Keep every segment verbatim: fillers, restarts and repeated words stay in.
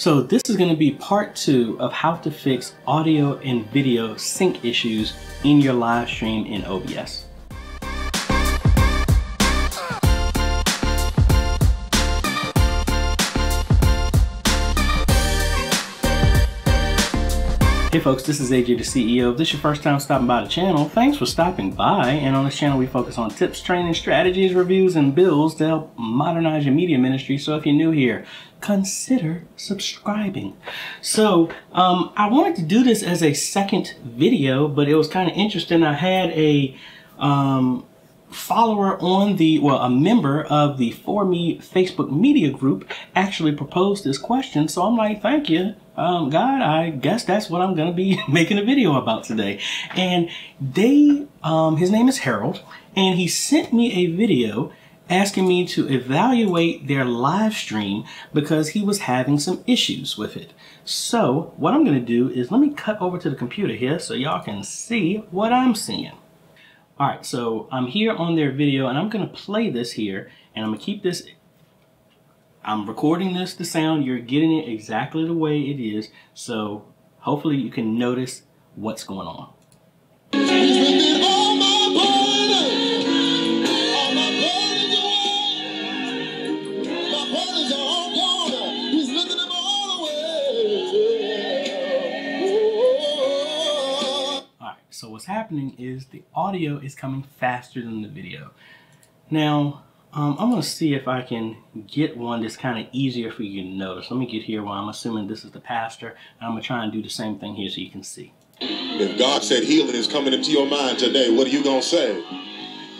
So this is going to be part two of how to fix audio and video sync issues in your live stream in O B S. Hey folks, this is A J the C E O. If this is your first time stopping by the channel, thanks for stopping by. And on this channel, we focus on tips, training, strategies, reviews, and builds to help modernize your media ministry. So if you're new here, consider subscribing. So um, I wanted to do this as a second video, but it was kind of interesting. I had a um, follower on the, well, a member of the For Me Facebook media group actually proposed this question. So I'm like, thank you. Um, God, I guess that's what I'm going to be making a video about today. And they, um, his name is Harold, and he sent me a video asking me to evaluate their live stream because he was having some issues with it. So what I'm going to do is let me cut over to the computer here so y'all can see what I'm seeing. All right, so I'm here on their video, and I'm going to play this here, and I'm going to keep this. I'm recording this, the sound, you're getting it exactly the way it is, so hopefully you can notice what's going on. Alright, so what's happening is the audio is coming faster than the video. Now, Um, I'm going to see if I can get one that's kind of easier for you to notice. Let me get here where I'm assuming this is the pastor. And I'm going to try and do the same thing here so you can see. If God said healing is coming into your mind today, what are you going to say?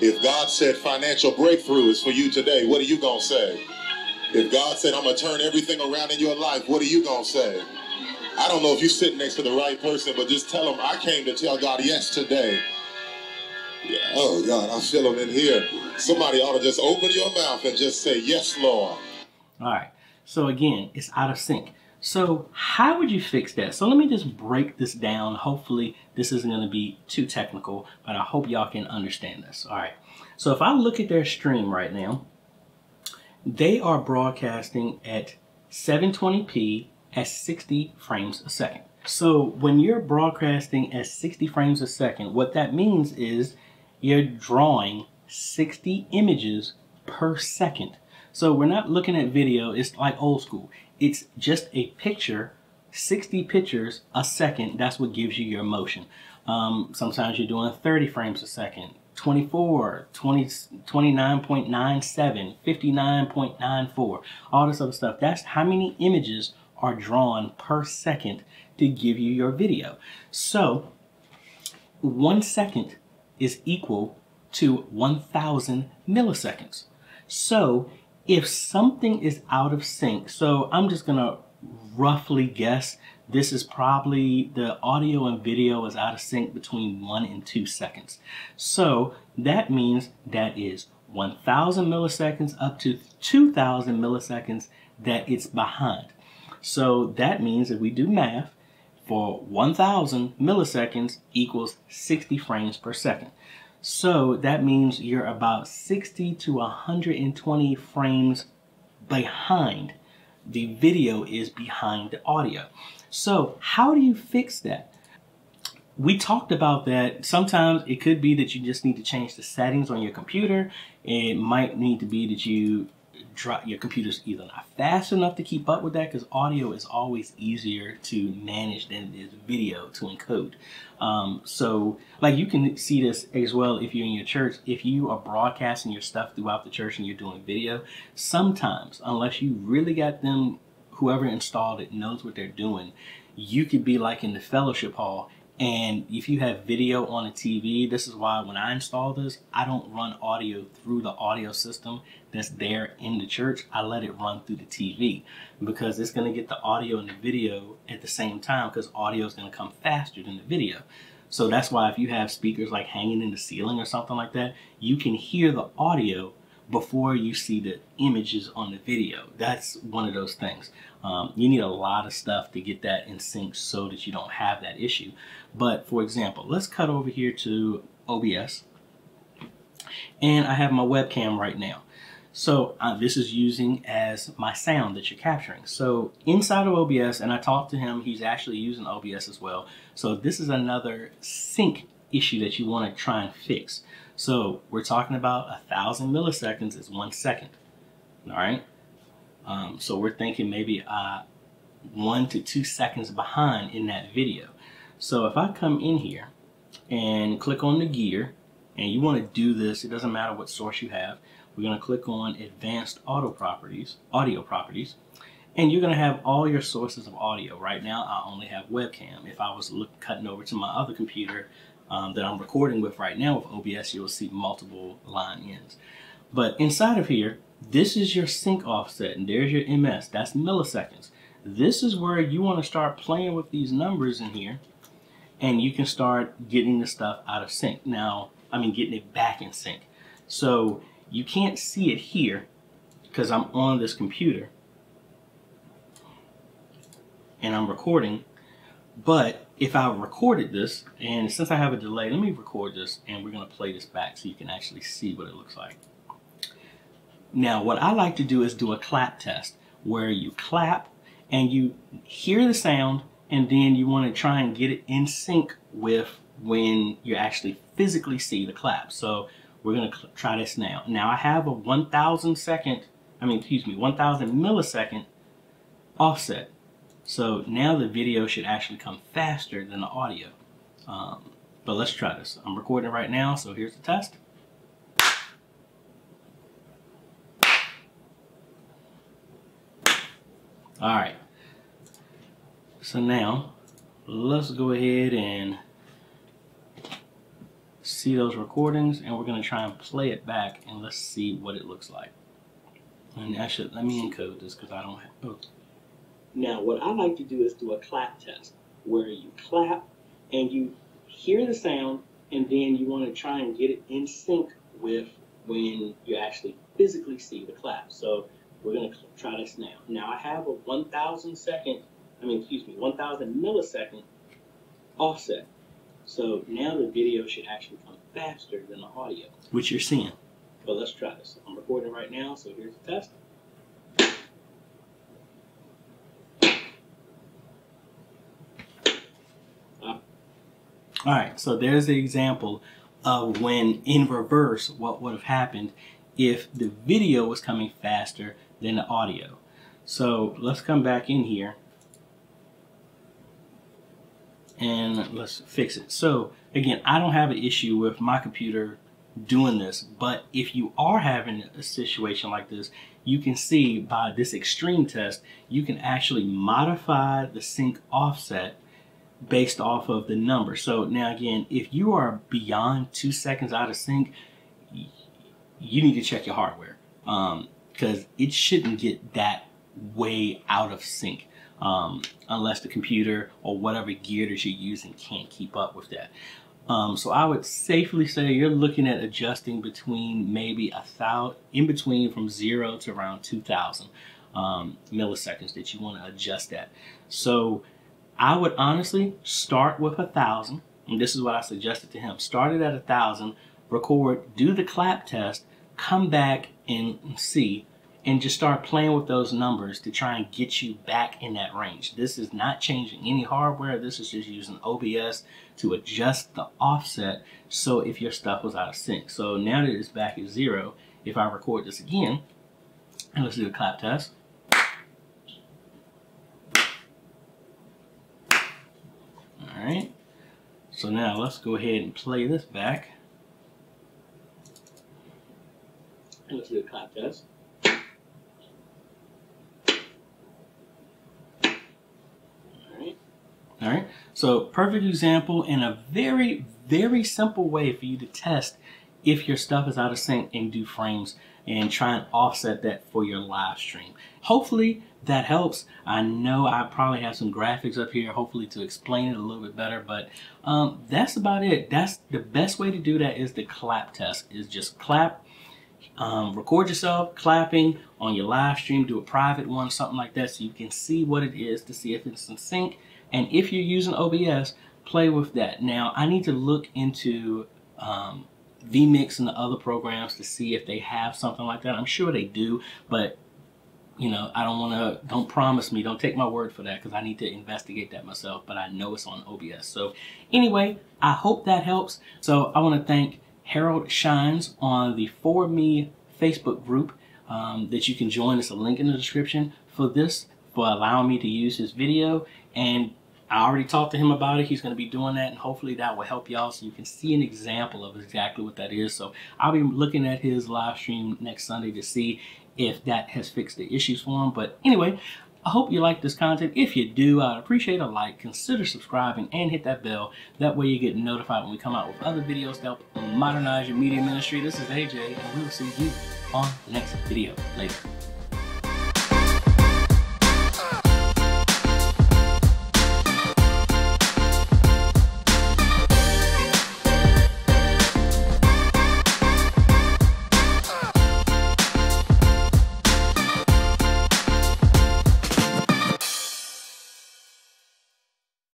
If God said financial breakthrough is for you today, what are you going to say? If God said I'm going to turn everything around in your life, what are you going to say? I don't know if you're sitting next to the right person, but just tell them I came to tell God yes today. Yeah. Oh, God, I feel them in here. Somebody ought to just open your mouth and just say, yes, Lord. All right. So, again, it's out of sync. So how would you fix that? So let me just break this down. Hopefully this isn't going to be too technical, but I hope y'all can understand this. All right. So if I look at their stream right now, they are broadcasting at seven twenty p at sixty frames a second. So when you're broadcasting at sixty frames a second, what that means is you're drawing sixty images per second. So we're not looking at video, it's like old school. It's just a picture, sixty pictures a second. That's what gives you your motion. Um, sometimes you're doing thirty frames a second, twenty-four, twenty, twenty-nine point nine seven, fifty-nine point nine four, all this other stuff. That's how many images are drawn per second to give you your video. So one second is equal to one thousand milliseconds. So if something is out of sync, so I'm just gonna roughly guess this is probably the audio and video is out of sync between one and two seconds. So that means that is one thousand milliseconds up to two thousand milliseconds that it's behind. So that means if we do math, for one thousand milliseconds equals sixty frames per second. So that means you're about sixty to one hundred twenty frames behind. The video is behind the audio. So how do you fix that? We talked about that. Sometimes it could be that you just need to change the settings on your computer. It might need to be that you drop your computer's either not fast enough to keep up with that, because audio is always easier to manage than it is video to encode. Um, so like you can see this as well if you're in your church. If you are broadcasting your stuff throughout the church and you're doing video, sometimes unless you really got them, whoever installed it knows what they're doing, you could be like in the fellowship hall. And if you have video on a T V, this is why when I install this, I don't run audio through the audio system that's there in the church. I let it run through the T V because it's going to get the audio and the video at the same time, because audio is going to come faster than the video. So that's why if you have speakers like hanging in the ceiling or something like that, you can hear the audio before you see the images on the video. That's one of those things. Um, you need a lot of stuff to get that in sync so that you don't have that issue. But for example, let's cut over here to O B S. And I have my webcam right now. So uh, this is using as my sound that you're capturing. So inside of O B S, and I talked to him, he's actually using O B S as well. So this is another sync issue that you want to try and fix. So we're talking about a thousand milliseconds is one second. All right. Um, so we're thinking maybe uh, one to two seconds behind in that video. So if I come in here and click on the gear, and you want to do this, it doesn't matter what source you have. We're going to click on Advanced Audio Properties, Audio Properties, and you're going to have all your sources of audio. Right now, I only have webcam. If I was look, cutting over to my other computer um, that I'm recording with right now with O B S, you'll see multiple line ends. But inside of here, this is your sync offset, and there's your M S. That's milliseconds. This is where you want to start playing with these numbers in here, and you can start getting the stuff out of sync. Now, I mean, getting it back in sync. So you can't see it here because I'm on this computer and I'm recording. But if I recorded this, and since I have a delay, let me record this, and we're going to play this back so you can actually see what it looks like. Now, what I like to do is do a clap test where you clap and you hear the sound, and then you want to try and get it in sync with when you actually physically see the clap. So we're going to try this now. Now I have a one thousand second, I mean, excuse me, one thousand millisecond offset. So now the video should actually come faster than the audio. Um, but let's try this. I'm recording right now, so here's the test. All right. So now let's go ahead and see those recordings, and we're going to try and play it back, and let's see what it looks like. And actually, let me encode this because I don't have. Oh. Now, what I like to do is do a clap test where you clap and you hear the sound, and then you want to try and get it in sync with when you actually physically see the clap. So we're going to try this now. Now I have a one thousand second, I mean, excuse me, one thousand millisecond offset. So now the video should actually come faster than the audio, which you're seeing. But let's try this. I'm recording right now, so here's the test. All right, so there's the example of when in reverse what would have happened if the video was coming faster than the audio. So let's come back in here and let's fix it. So again, I don't have an issue with my computer doing this, but if you are having a situation like this, you can see by this extreme test, you can actually modify the sync offset based off of the number. So now again, if you are beyond two seconds out of sync, you need to check your hardware um, because it shouldn't get that way out of sync. Um, unless the computer or whatever gear that you're using can't keep up with that. Um, so I would safely say you're looking at adjusting between maybe a thousand, in between from zero to around two thousand um, milliseconds that you want to adjust that. So I would honestly start with a thousand, and this is what I suggested to him. Start it at a thousand, record, do the clap test, come back and see, and just start playing with those numbers to try and get you back in that range. This is not changing any hardware. This is just using O B S to adjust the offset, so if your stuff was out of sync. So now that it's back at zero, if I record this again, and let's do a clap test. All right. So now let's go ahead and play this back. And let's do a clap test. All right, so perfect example and a very, very simple way for you to test if your stuff is out of sync and do frames and try and offset that for your live stream. Hopefully that helps. I know I probably have some graphics up here, hopefully to explain it a little bit better, but um, that's about it. That's the best way to do that is the clap test, is just clap. Um, record yourself clapping on your live stream, do a private one, something like that, so you can see what it is to see if it's in sync. And if you're using O B S, play with that. Now, I need to look into um, vMix and the other programs to see if they have something like that. I'm sure they do, but you know, I don't want to, don't promise me, don't take my word for that, because I need to investigate that myself, but I know it's on O B S. So anyway, I hope that helps. So I want to thank Harold Shines on the For Me Facebook group um, that you can join. There's a link in the description for this, for allowing me to use his video. And I already talked to him about it. He's going to be doing that, and hopefully that will help y'all so you can see an example of exactly what that is. So I'll be looking at his live stream next Sunday to see if that has fixed the issues for him. But anyway, I hope you like this content. If you do, I'd appreciate a like, consider subscribing, and hit that bell. That way you get notified when we come out with other videos to help modernize your media ministry. This is A J, and we'll see you on the next video. Later.